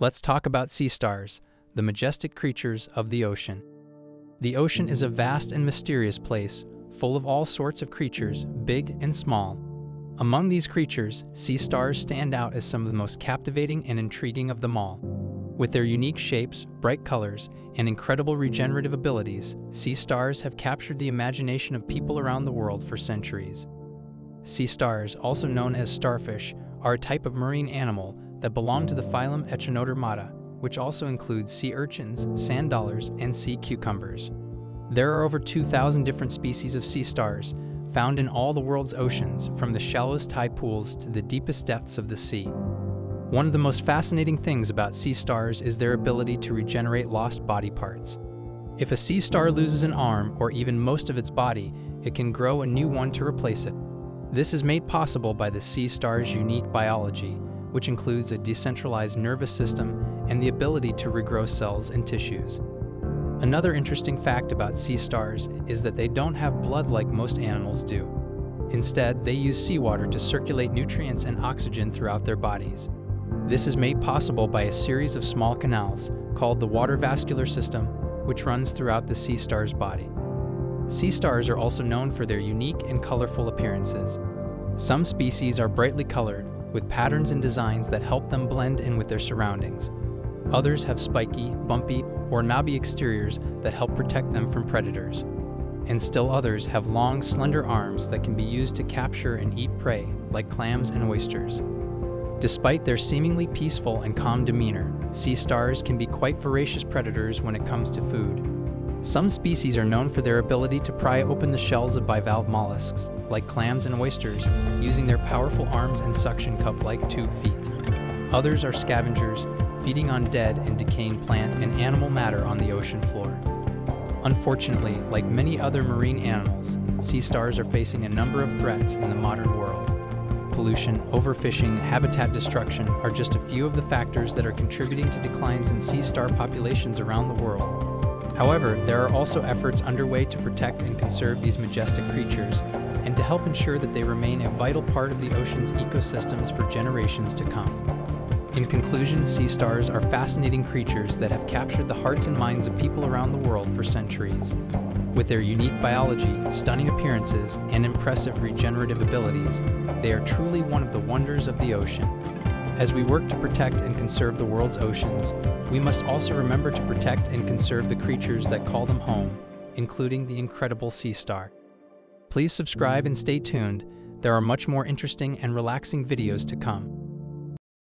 Let's talk about sea stars, the majestic creatures of the ocean. The ocean is a vast and mysterious place, full of all sorts of creatures, big and small. Among these creatures, sea stars stand out as some of the most captivating and intriguing of them all. With their unique shapes, bright colors, and incredible regenerative abilities, sea stars have captured the imagination of people around the world for centuries. Sea stars, also known as starfish, are a type of marine animal that belong to the phylum Echinodermata, which also includes sea urchins, sand dollars, and sea cucumbers. There are over 2,000 different species of sea stars, found in all the world's oceans, from the shallowest tide pools to the deepest depths of the sea. One of the most fascinating things about sea stars is their ability to regenerate lost body parts. If a sea star loses an arm or even most of its body, it can grow a new one to replace it. This is made possible by the sea star's unique biology, which includes a decentralized nervous system and the ability to regrow cells and tissues. Another interesting fact about sea stars is that they don't have blood like most animals do. Instead, they use seawater to circulate nutrients and oxygen throughout their bodies. This is made possible by a series of small canals, called the water vascular system, which runs throughout the sea star's body. Sea stars are also known for their unique and colorful appearances. Some species are brightly colored, with patterns and designs that help them blend in with their surroundings. Others have spiky, bumpy, or knobby exteriors that help protect them from predators. And still others have long, slender arms that can be used to capture and eat prey, like clams and oysters. Despite their seemingly peaceful and calm demeanor, sea stars can be quite voracious predators when it comes to food. Some species are known for their ability to pry open the shells of bivalve mollusks, like clams and oysters, using their powerful arms and suction cup-like tube feet. Others are scavengers, feeding on dead and decaying plant and animal matter on the ocean floor. Unfortunately, like many other marine animals, sea stars are facing a number of threats in the modern world. Pollution, overfishing, and habitat destruction are just a few of the factors that are contributing to declines in sea star populations around the world. However, there are also efforts underway to protect and conserve these majestic creatures, and to help ensure that they remain a vital part of the ocean's ecosystems for generations to come. In conclusion, sea stars are fascinating creatures that have captured the hearts and minds of people around the world for centuries. With their unique biology, stunning appearances, and impressive regenerative abilities, they are truly one of the wonders of the ocean. As we work to protect and conserve the world's oceans, we must also remember to protect and conserve the creatures that call them home, including the incredible sea star. Please subscribe and stay tuned. There are much more interesting and relaxing videos to come.